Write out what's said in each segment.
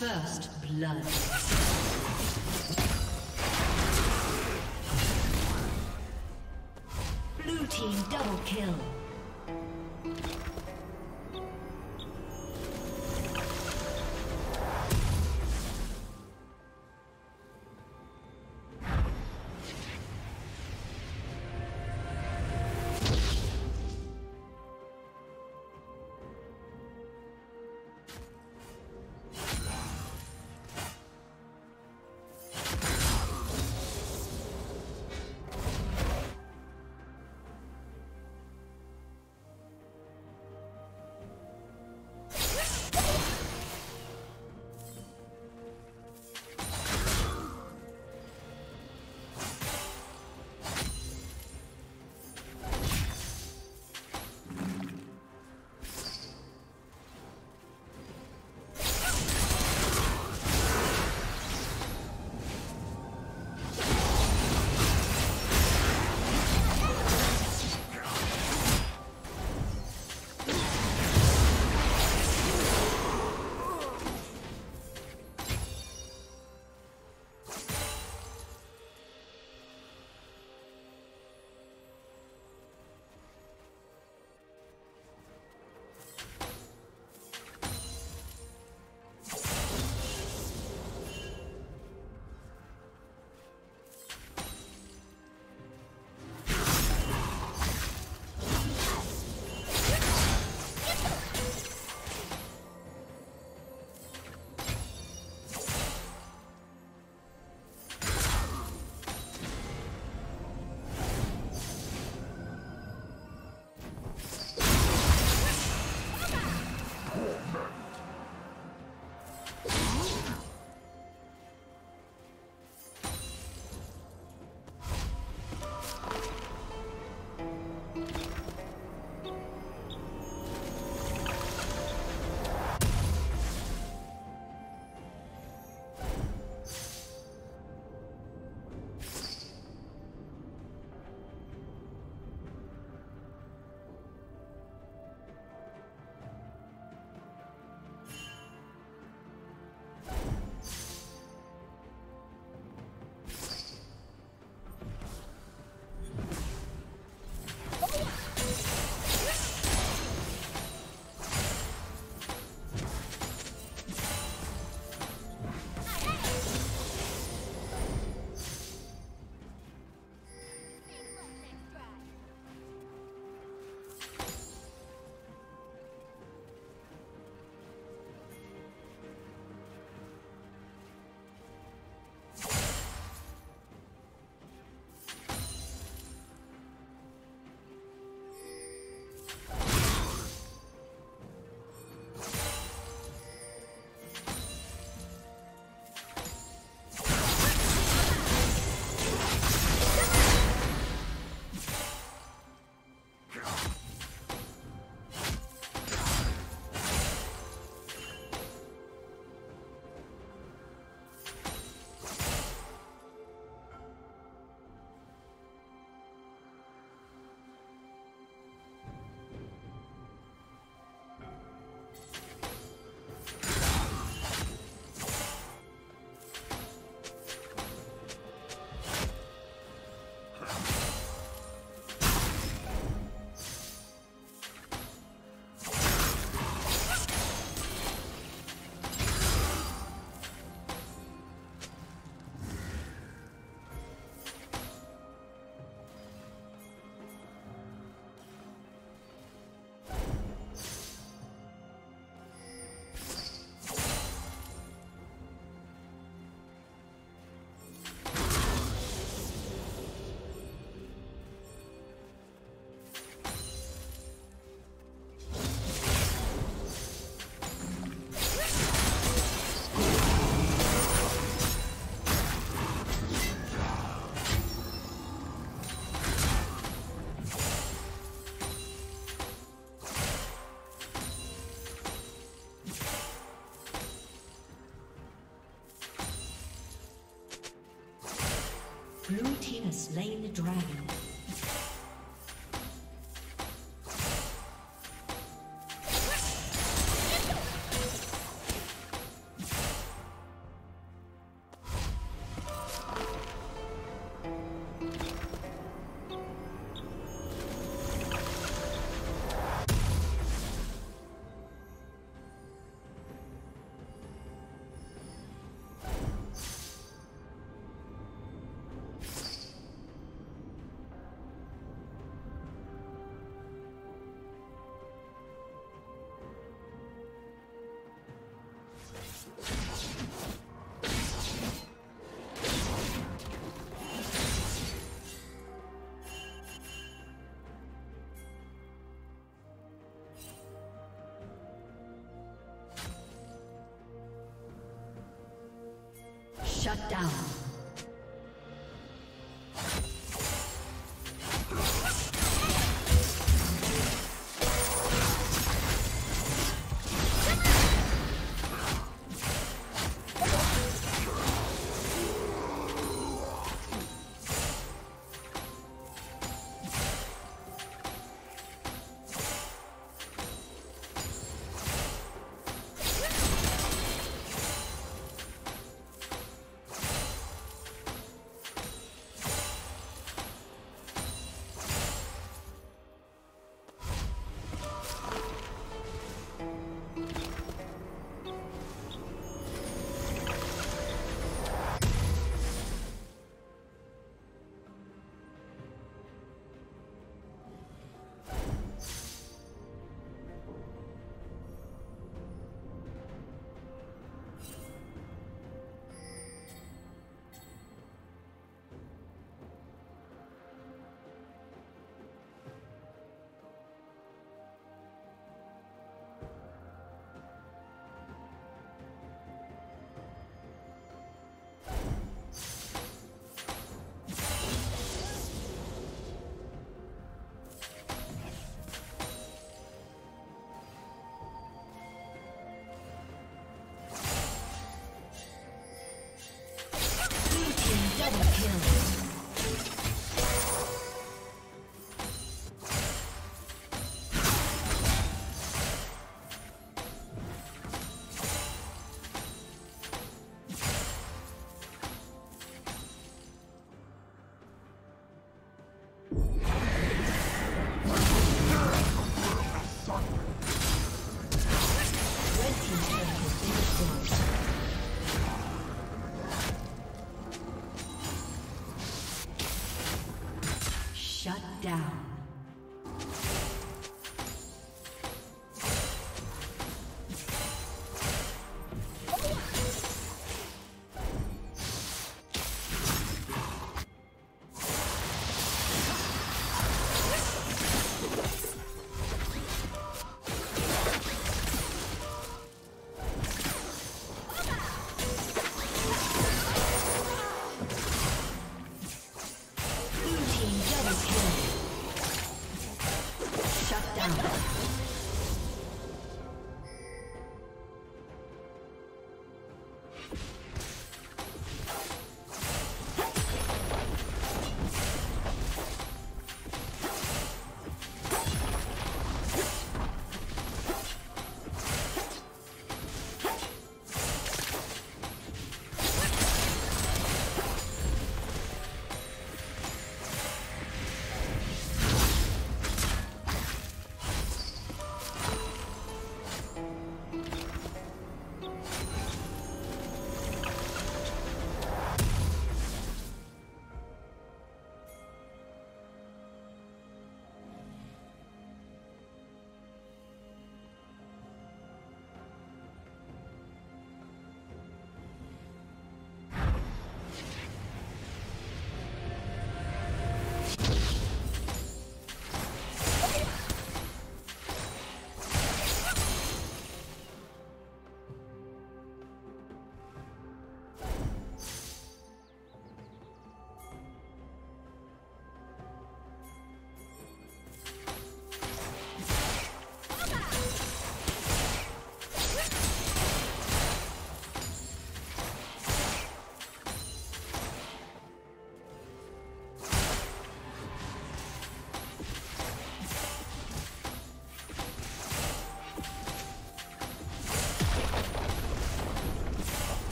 First blood. Blue team double kill. Blue team has slain the dragon. Shut down.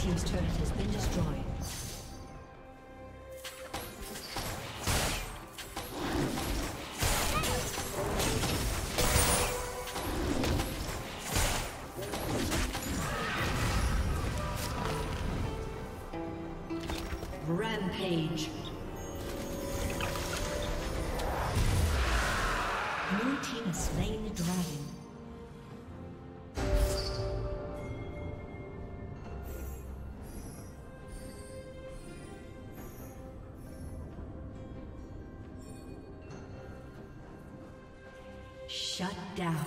Team's turret has been destroyed. Rampage. Blue team has slain the dragon. Shut down.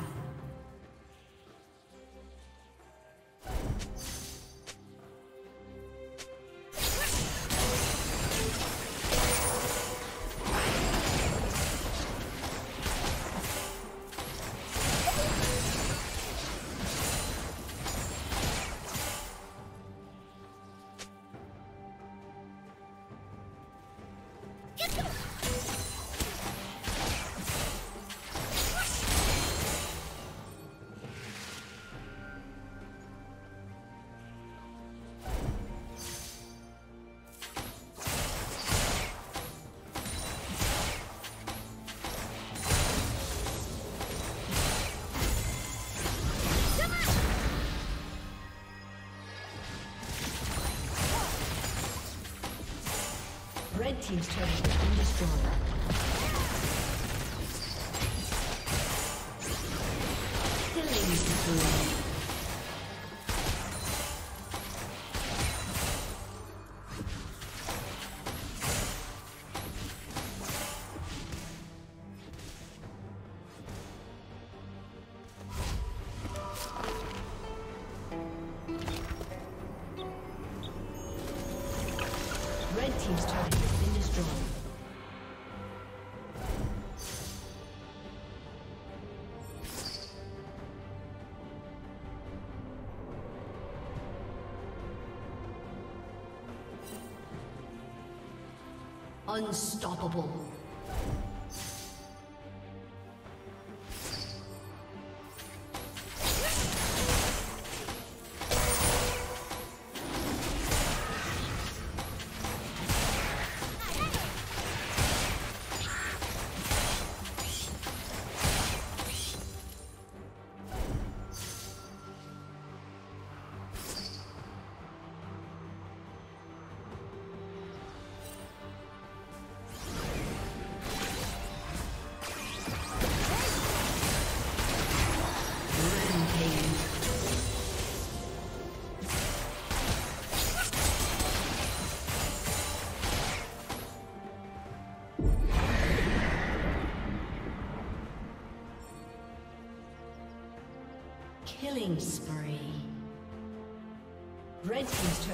Red team's turret has been destroyed. Team's turret has been destroyed. Unstoppable. Killing spree. Red team's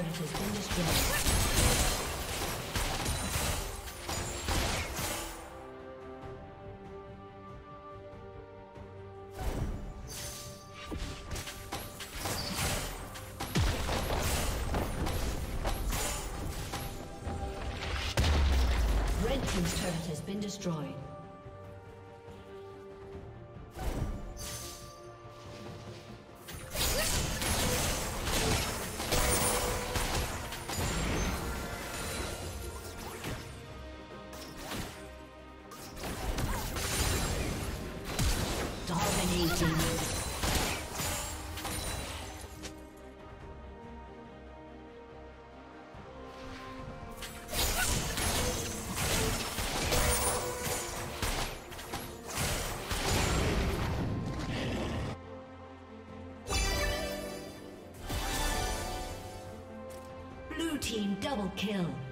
turret has been destroyed. Red team's turret has been destroyed. Double kill.